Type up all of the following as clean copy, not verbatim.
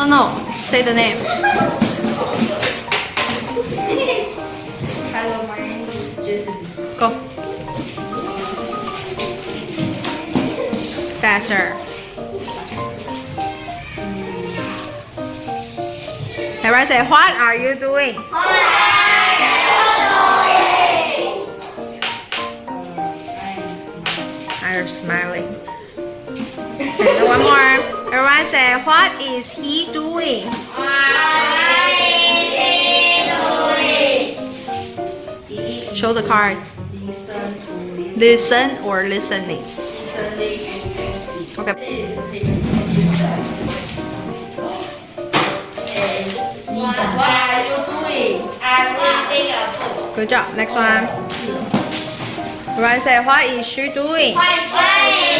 No, no. Say the name. Hello, my name is Jason. Go. Faster. Everyone say, what are you doing? I'm smiling. And one more. Everyone say, what is he doing? What is he doing? Show the cards. Listen or listening. Okay. What are you doing? I'm reading a book. Good job. Next one. Everyone say, what is she doing? What is she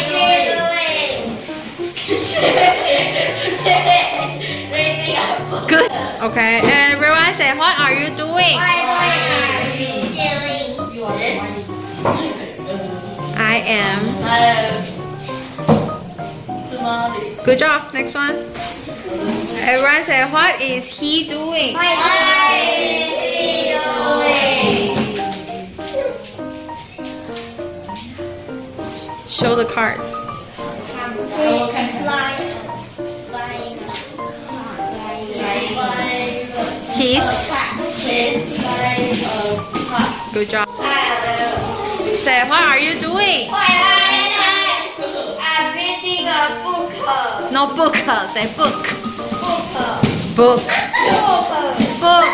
doing? She's reading a book. Good. Okay. And everyone say, what are you doing? What are you doing? I am. Good job. Next one. Everyone say, what is he doing? What is he doing? Show the cards. Kiss. Good job. Say, what are you doing? I'm reading a book. No book. Say book. Book. Book. Book.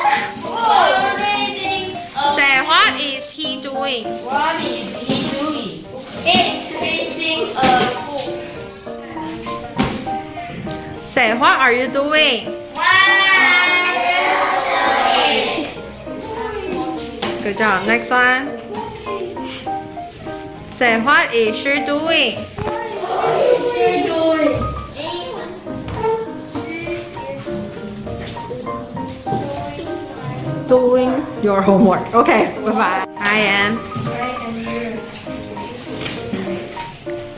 Say, what is he doing? What is he doing? It's reading a book. Say, what are you doing? What are you doing? Good job. Next one. Say, what is she doing? What is she doing? Doing your homework. Okay, bye-bye. I am.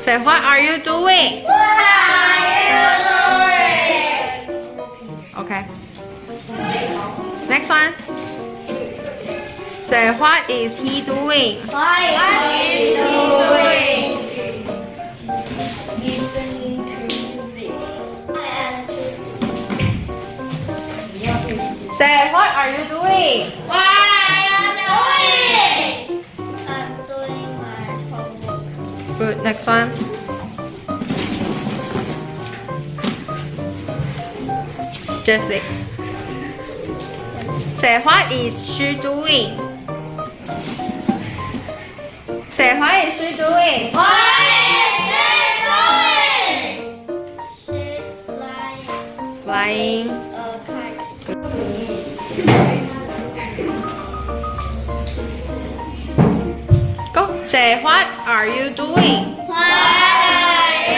Say, what are you doing? What are you doing? Okay. Next one. Say, what is he doing? What is he doing? Listening to music. Say, what are you doing? What are you doing? I'm doing my homework. Good, next one. Jessie. Say, what is she doing? Say, what is she doing? What is she doing? She's flying. Flying. Say, what are you doing? What are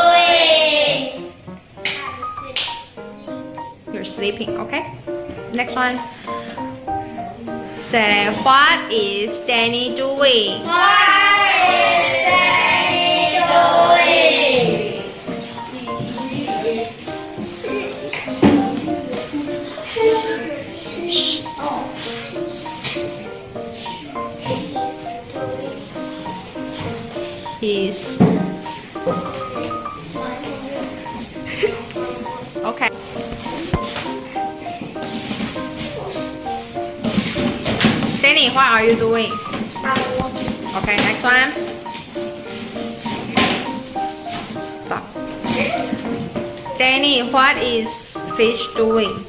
you doing? You're sleeping, okay? Next one. Say, what is Danny doing? What is Danny doing? Shh. He's okay. Danny, what are you doing? I'm walking. Okay, next one. Stop. Danny, what is fish doing?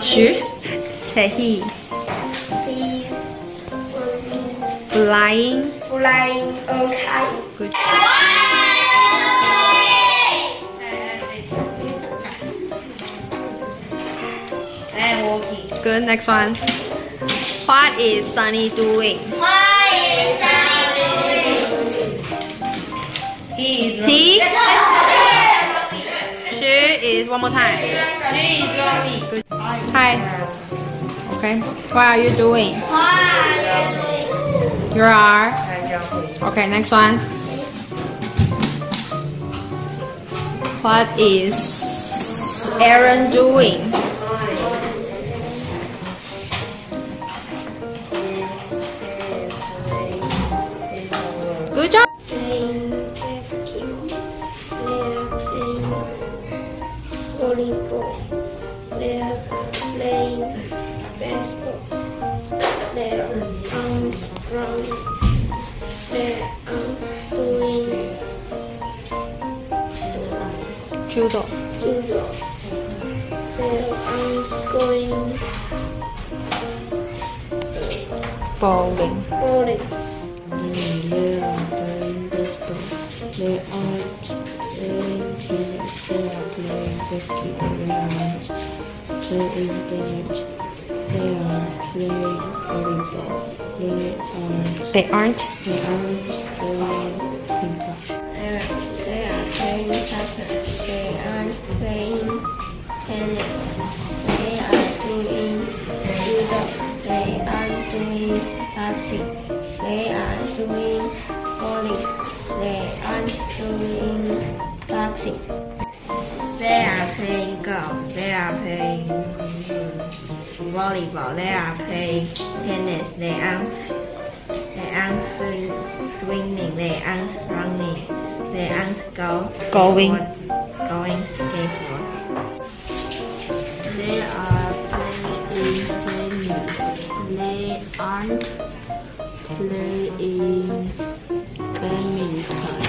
She? Say he. Flying. Flying. Okay. Good. What are you doing? I'm walking. Good. Next one. What is Sunny doing? What is Sunny doing? He is running. He? She is. One more time. She is running. Good. Hi. Okay. What are you doing? What are you doing? You are. Okay, next one. What is Aaron doing? Good job. Judo. Judo. Their arms going bowling. Bowling. They are playing baseball. They are playing tennis. They are playing basketball. They are playing tennis. They are playing volleyball. They aren't playing football. They are playing soccer. Playing tennis. They are doing judo. They are doing boxing. They are doing bowling. They are doing boxing. They are playing golf. They are playing volleyball. They are playing tennis. They aren't swinging. They aren't running. They aren't going skateboard. They are playing tennis. They aren't playing badminton.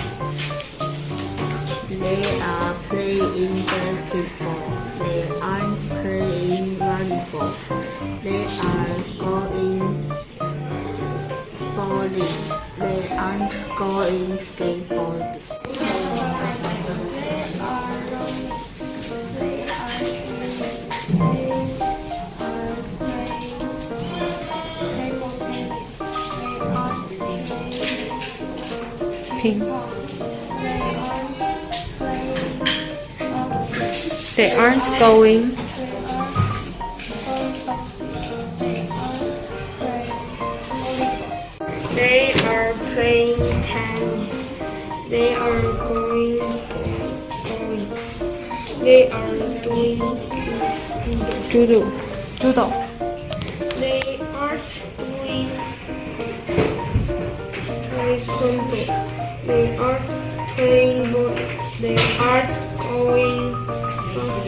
They are playing basketball. They aren't playing volleyball. They are going bowling. They aren't going skateboarding. They aren't going. They are playing tennis. They are going bowling. They are doing judo. They aren't doing taekwondo. They are playing, but they are going.